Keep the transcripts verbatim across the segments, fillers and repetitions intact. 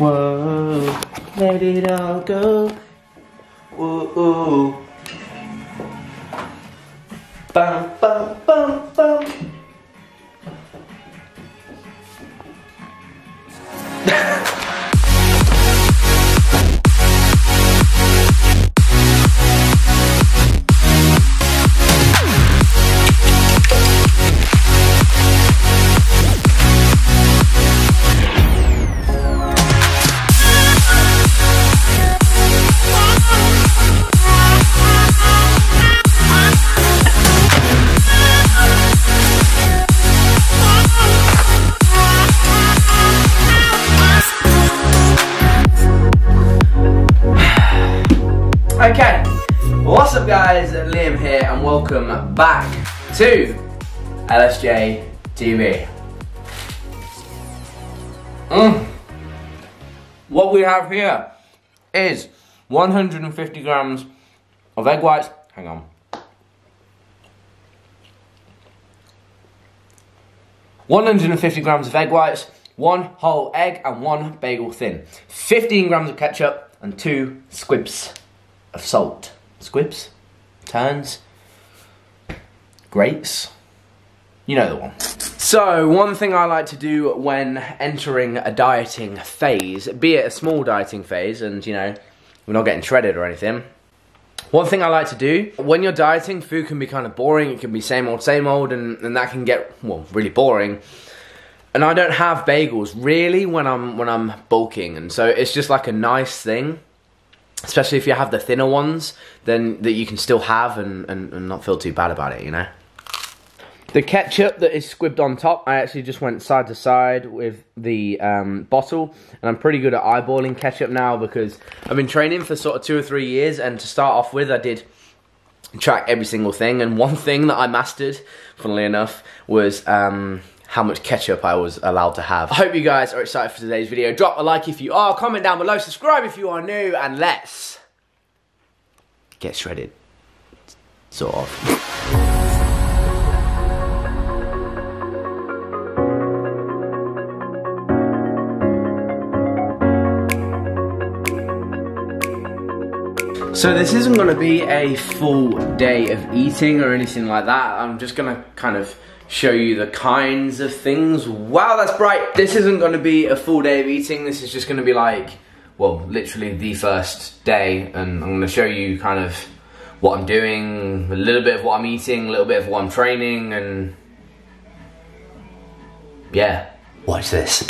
Whoa, let it all go. Whoa, whoa. Bum, bum, bum, bum. Okay, what's up guys, Liam here and welcome back to L S J T V. Mm. What we have here is one hundred fifty grams of egg whites. Hang on. one hundred fifty grams of egg whites, one whole egg and one bagel thin. fifteen grams of ketchup and two squibs of salt. Squibs, turns, grapes, you know the one. So one thing I like to do when entering a dieting phase, be it a small dieting phase, and you know, we're not getting shredded or anything. One thing I like to do, when you're dieting, food can be kind of boring, it can be same old, same old, and, and that can get, well, really boring. And I don't have bagels really when I'm, when I'm bulking, and so it's just like a nice thing. Especially if you have the thinner ones, then that you can still have and, and, and not feel too bad about it, you know? The ketchup that is squibbed on top, I actually just went side to side with the um, bottle. And I'm pretty good at eyeballing ketchup now because I've been training for sort of two or three years. And to start off with, I did track every single thing. And one thing that I mastered, funnily enough, was Um, how much ketchup I was allowed to have. I hope you guys are excited for today's video. Drop a like if you are, comment down below, subscribe if you are new, and let's get shredded, sort of. So this isn't going to be a full day of eating or anything like that. I'm just going to kind of show you the kinds of things. Wow, that's bright. This isn't going to be a full day of eating. This is just going to be like, well, literally the first day. And I'm going to show you kind of what I'm doing, a little bit of what I'm eating, a little bit of what I'm training, and yeah, watch this.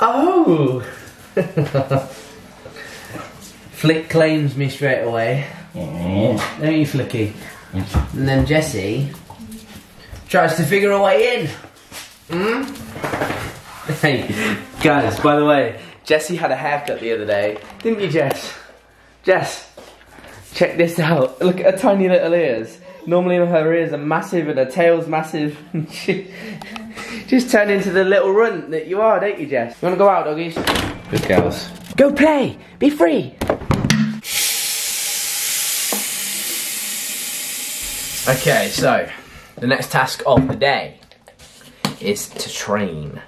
Oh! Flick claims me straight away. Yeah. Don't you, Flicky? Yeah. And then Jesse tries to figure a way in. Hmm? Hey, guys, by the way, Jesse had a haircut the other day. Didn't you, Jess? Jess, check this out. Look at her tiny little ears. Normally her ears are massive and her tail's massive. Just turn into the little runt that you are, don't you, Jess? You wanna go out, doggies? Good girls. Go play! Be free! Okay, so the next task of the day is to train.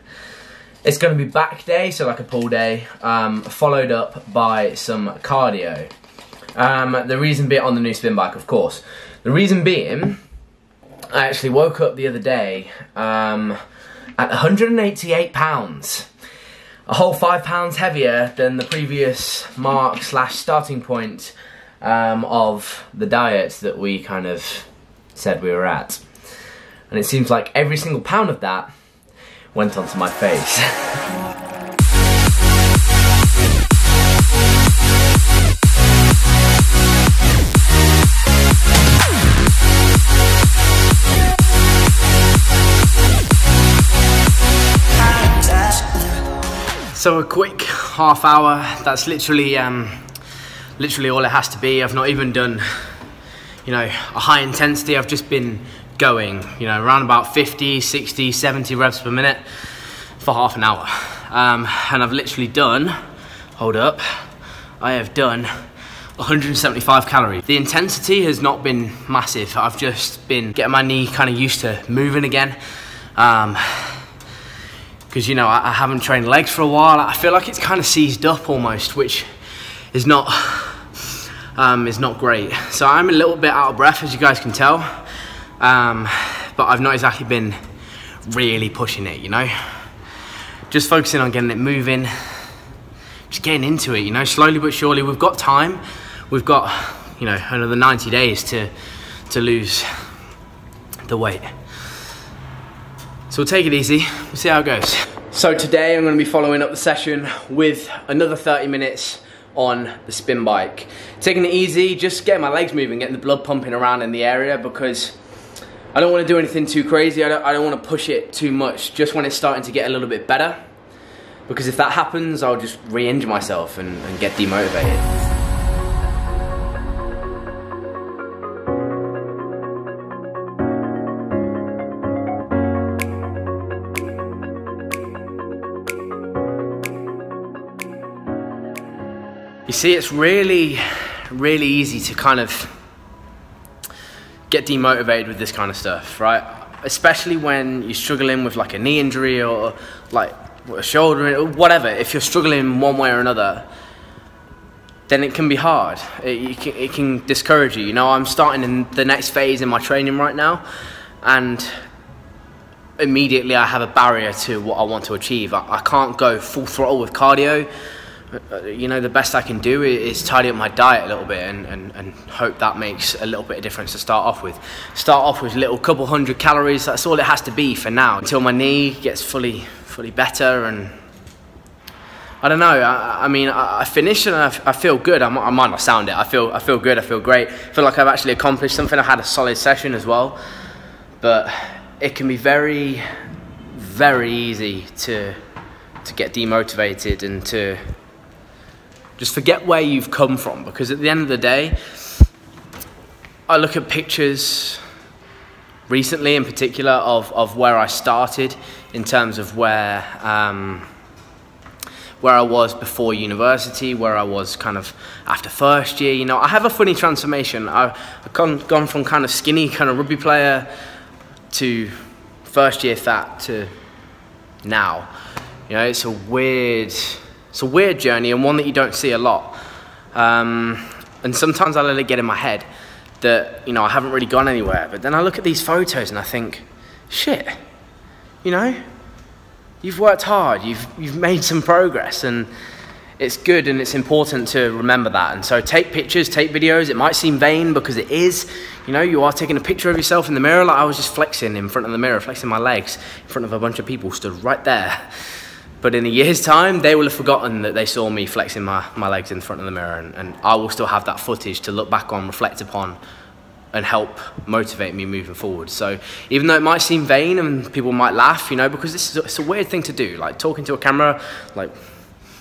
It's gonna be back day, so like a pull day, um, followed up by some cardio. Um, the reason being on the new spin bike, of course. The reason being, I actually woke up the other day, um, at one hundred eighty-eight pounds, a whole five pounds heavier than the previous mark slash starting point um, of the diet that we kind of said we were at. And it seems like every single pound of that went onto my face. So a quick half hour, that's literally um, literally all it has to be. I've not even done, you know, a high intensity. I've just been going, you know, around about fifty, sixty, seventy reps per minute for half an hour. Um, and I've literally done, hold up, I have done one hundred seventy-five calories. The intensity has not been massive. I've just been getting my knee kind of used to moving again. Um, Because, you know, I, I haven't trained legs for a while. I feel like it's kind of seized up almost, which is not um, is not great. So I'm a little bit out of breath, as you guys can tell. Um, but I've not exactly been really pushing it, you know? Just focusing on getting it moving. Just getting into it, you know? Slowly but surely. We've got time. We've got, you know, another ninety days to, to lose the weight. So we'll take it easy, we'll see how it goes. So today I'm gonna be following up the session with another thirty minutes on the spin bike. Taking it easy, just getting my legs moving, getting the blood pumping around in the area, because I don't wanna do anything too crazy, I don't, I don't wanna push it too much, just when it's starting to get a little bit better, because if that happens, I'll just re-injure myself and, and get demotivated. You see, it's really, really easy to kind of get demotivated with this kind of stuff, right? Especially when you're struggling with like a knee injury or like a shoulder or whatever. If you're struggling one way or another, then it can be hard. It, it, can, it can discourage you. You know, I'm starting in the next phase in my training right now, and immediately I have a barrier to what I want to achieve. I, I can't go full throttle with cardio. You know, the best I can do is tidy up my diet a little bit and, and, and hope that makes a little bit of difference to start off with. Start off with little couple hundred calories, that's all it has to be for now, until my knee gets fully fully better. And I don't know, I, I mean, I, I finished and I, I feel good. I, I might not sound it, I feel, I feel good, I feel great. I feel like I've actually accomplished something. I had a solid session as well, but it can be very, very easy to, to get demotivated and to just forget where you've come from, because at the end of the day, I look at pictures recently in particular of, of where I started in terms of where, um, where I was before university, where I was kind of after first year. You know, I have a funny transformation. I've gone, gone from kind of skinny kind of rugby player to first year fat to now. You know, it's a weird... It's a weird journey, and one that you don't see a lot. Um, and sometimes I let it get in my head that, you know, I haven't really gone anywhere. But then I look at these photos and I think, shit, you know, you've worked hard, you've, you've made some progress, and it's good and it's important to remember that. And so take pictures, take videos. It might seem vain, because it is. You know, you are taking a picture of yourself in the mirror. Like I was just flexing in front of the mirror, flexing my legs in front of a bunch of people stood right there. But in a year's time, they will have forgotten that they saw me flexing my, my legs in front of the mirror, and, and I will still have that footage to look back on, reflect upon, and help motivate me moving forward. So even though it might seem vain and people might laugh, you know, because this is a, it's a weird thing to do, like talking to a camera, like,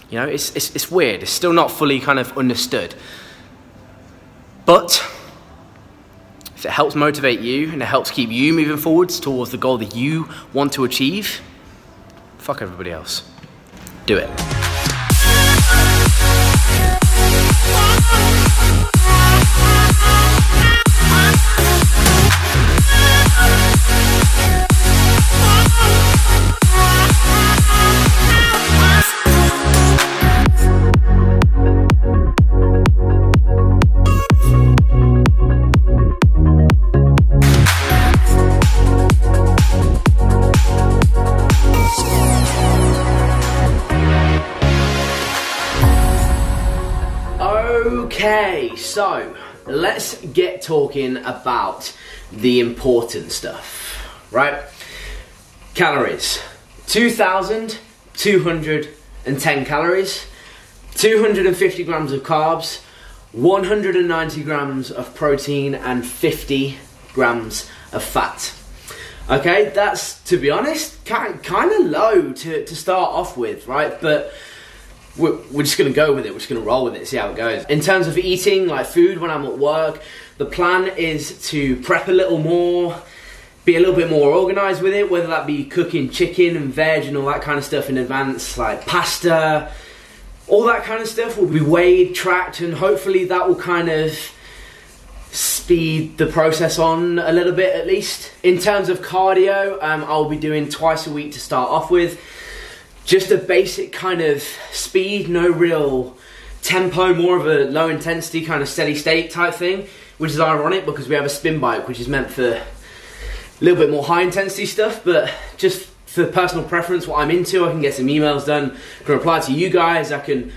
you know, it's, it's, it's weird. It's still not fully kind of understood. But if it helps motivate you and it helps keep you moving forwards towards the goal that you want to achieve, fuck everybody else. Do it. Okay, so let's get talking about the important stuff, right? Calories, two thousand two hundred ten calories, two hundred fifty grams of carbs, one hundred ninety grams of protein, and fifty grams of fat. Okay, that's, to be honest, kind of low to, to start off with, right? But we're just going to go with it, we're just going to roll with it, see how it goes. In terms of eating, like food when I'm at work, the plan is to prep a little more, be a little bit more organised with it, whether that be cooking chicken and veg and all that kind of stuff in advance, like pasta, all that kind of stuff will be weighed, tracked, and hopefully that will kind of speed the process on a little bit, at least. In terms of cardio, um, I'll be doing twice a week to start off with. Just a basic kind of speed, no real tempo, more of a low intensity kind of steady state type thing, which is ironic because we have a spin bike which is meant for a little bit more high intensity stuff, but just for personal preference, what I'm into, I can get some emails done, I can reply to you guys, I can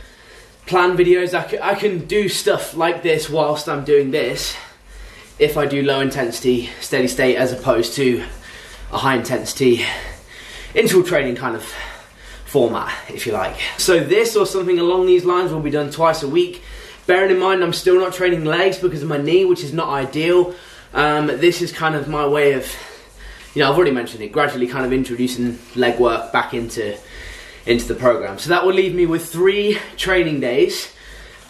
plan videos, I can, I can do stuff like this whilst I'm doing this if I do low intensity steady state as opposed to a high intensity interval training kind of format, if you like. So this or something along these lines will be done twice a week. Bearing in mind I'm still not training legs because of my knee, which is not ideal. Um, this is kind of my way of, you know, I've already mentioned it, gradually kind of introducing leg work back into, into the program. So that will leave me with three training days,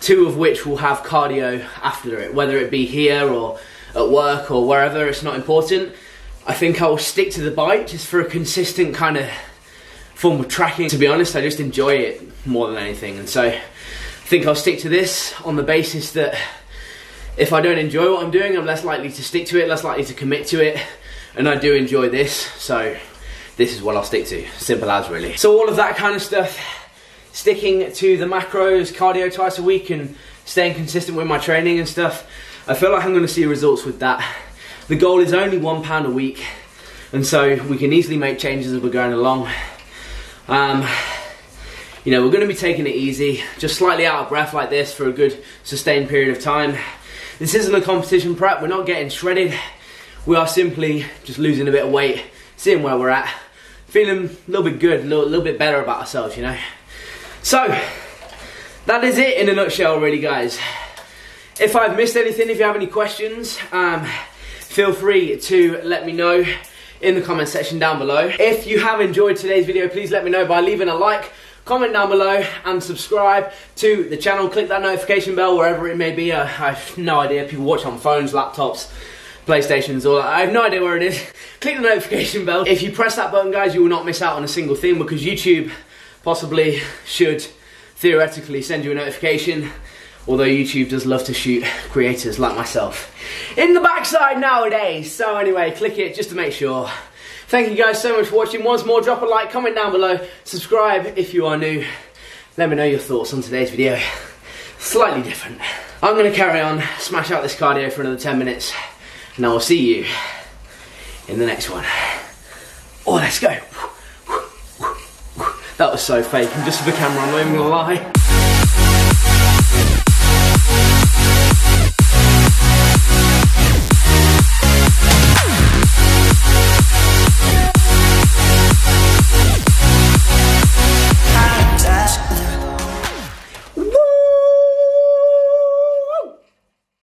two of which will have cardio after it, whether it be here or at work or wherever, it's not important. I think I will stick to the bike just for a consistent kind of form of tracking. To be honest, I just enjoy it more than anything, and so I think I'll stick to this on the basis that if I don't enjoy what I'm doing, I'm less likely to stick to it, less likely to commit to it, and I do enjoy this, so this is what I'll stick to. Simple as, really. So all of that kind of stuff, sticking to the macros, cardio twice a week, and staying consistent with my training and stuff, I feel like I'm going to see results with that. The goal is only one pound a week, and so we can easily make changes as we're going along. Um, you know, we're going to be taking it easy, just slightly out of breath like this for a good sustained period of time. This isn't a competition prep, we're not getting shredded, we are simply just losing a bit of weight, seeing where we're at, feeling a little bit good, a little, little bit better about ourselves, you know. So, that is it in a nutshell, really, guys. If I've missed anything, if you have any questions, um, feel free to let me know in the comment section down below. If you have enjoyed today's video, please let me know by leaving a like, comment down below, and subscribe to the channel. Click that notification bell wherever it may be. Uh, I have no idea. People watch on phones, laptops, PlayStations, or I have no idea where it is. Click the notification bell. If you press that button, guys, you will not miss out on a single thing because YouTube possibly should theoretically send you a notification. Although YouTube does love to shoot creators like myself in the backside nowadays. So anyway, click it just to make sure. Thank you guys so much for watching. Once more, drop a like, comment down below, subscribe if you are new. Let me know your thoughts on today's video. Slightly different. I'm going to carry on, smash out this cardio for another ten minutes, and I will see you in the next one. Oh, let's go. That was so fake. I'm just with the camera, I'm not even going to lie.